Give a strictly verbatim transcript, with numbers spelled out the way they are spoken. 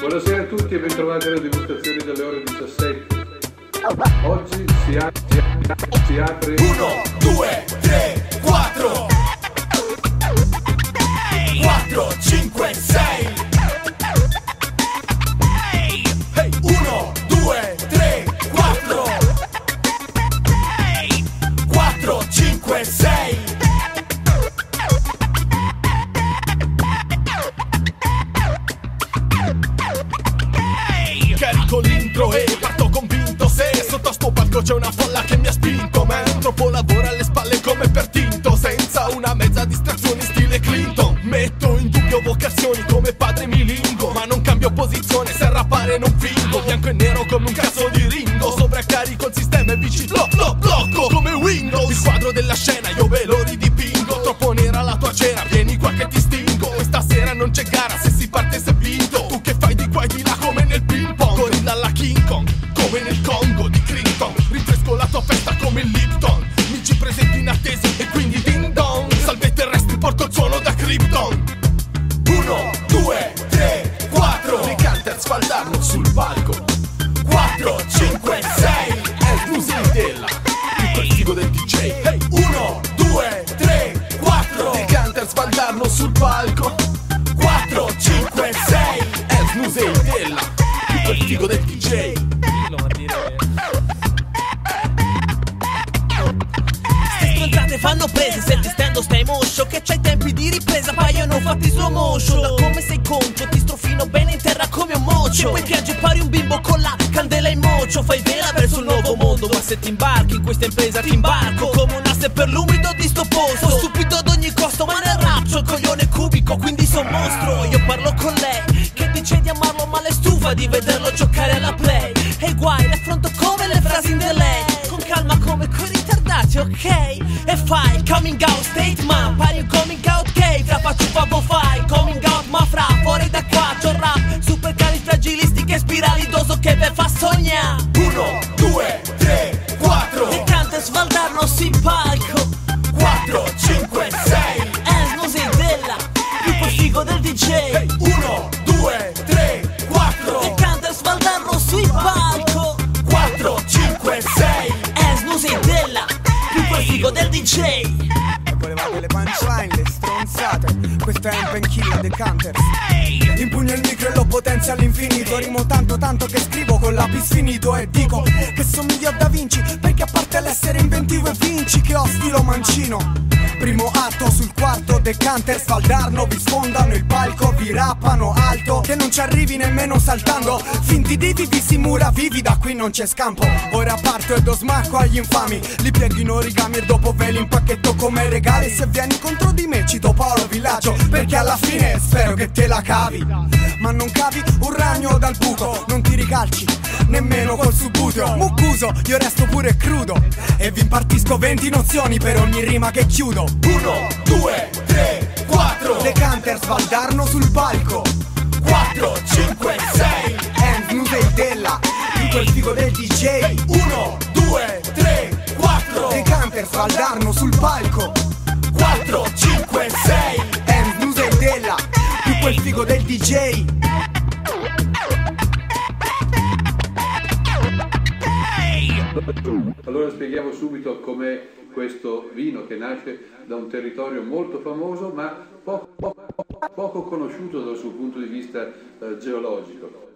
Buonasera a tutti e bentrovati alle dimostrazioni delle ore diciassette. Oggi si, a- si, a- si apre uno, due, tre, quattro, quattro, cinque, sei. uno, due, tre, quattro, quattro, cinque, sei. Carico l'intro e parto convinto. Se sotto a sto palco c'è una folla che mi ha spinto, ma è troppo lavoro alle spalle come per Tinto. Senza una mezza distrazione stile Clinton. Metto in dubbio vocazioni come padre Milingo, ma non cambio posizione se rappare non fingo. Bianco e nero come un caso di Ringo, sovraccarico il sistema e bici blo- blo- blocco come Windows. Il quadro della scena io ve lo ridipingo, troppo nera la tua cera, vieni qua che ti stingo. Questa sera non c'è gara, se si parte se vinto. Tu che fai di qua e di là come nel ping pong, gorilla alla King Kong come nel Congo di Clinton. Rinfresco la tua festa come il Lipton, mi ci presenti in attesa e quindi ding dong. Salve terrestri, porto il suono da Krypton. Uno, due, tre, quattro. De'Canter, Valdarno sul palco. Quattro, cinque, sei. È musica della, il castigo del D J. Uno, due, tre, quattro. De'Canter, Valdarno sul palco. Quattro, cinque, sei. È musei della, il castigo del D J. Stronzate fanno prese, se ti stendo stai moscio, che c'hai tempi di ripresa, paiono fatti slow motion. Da come sei concio, ti strofino bene in terra come un mocio. E poi piangi pari un bimbo con la candela in mocio. Fai vela verso il nuovo mondo, ma se ti imbarchi in questa impresa ti imbarco come un asse per l'umido di sto posto. Sono stupido ad ogni costo, ma ne raccio il coglione cubico, quindi son mostro. Io parlo con lei, che dice di amarlo ma le stufa di vederlo giocare alla play. E guai, le affronto come le frasi in delay, con calma come con i tardati, ok? E fai coming out state ma pari un coming out gay. Fra faccio favo fai coming out ma fra fuori da qua c'ho rap super cali fragilistiche e spiralidoso che ve fa sognare. Uno, due, tre, quattro. De'Canter, Valdarno si palco. Quattro, cinque, sei. È musica della, il più figo del D J. Uno, due, tre, quattro. De'Canter, Valdarno sui palco. Quattro, cinque, sei. È musica della, il più figo del D J. Volevate le punchline, le stronzate. Questa è un penchilla De'Canter. Impugno il micro e lo potenzio all'infinito. Rimo tanto tanto che scrivo con lapis finito. E dico che somiglio a Da Vinci, perché a parte l'essere inventivo e vinci, che ho stilo mancino. Primo atto sul quarto De'Canter, Valdarno. Vi sfondano il palco, vi rappano alto, che non ci arrivi nemmeno saltando. Finti divi, vi si mura vivi, da qui non c'è scampo. Ora parto e do smacco agli infami, li piego in origami e dopo ve li impacchetto come regali. Se vieni contro di me cito Paolo Villaggio, perché alla fine spero che te la cavi. Ma non cavi un ragno dal buco, non ti ricalci nemmeno col subbuteo. Muccuso, io resto pure crudo e vi impartisco venti nozioni per ogni rima che chiudo. Uno, due, tre, quattro. De'Canter, Valdarno sul palco. Quattro, cinque, sei. È musica della, in quel figo del D J. Uno, due, tre, quattro. De'Canter, Valdarno sul palco. Quattro, cinque, sei. È musica della, più quel figo del D J. Allora spieghiamo subito com'è questo vino che nasce da un territorio molto famoso ma poco, poco, poco conosciuto dal suo punto di vista eh, geologico.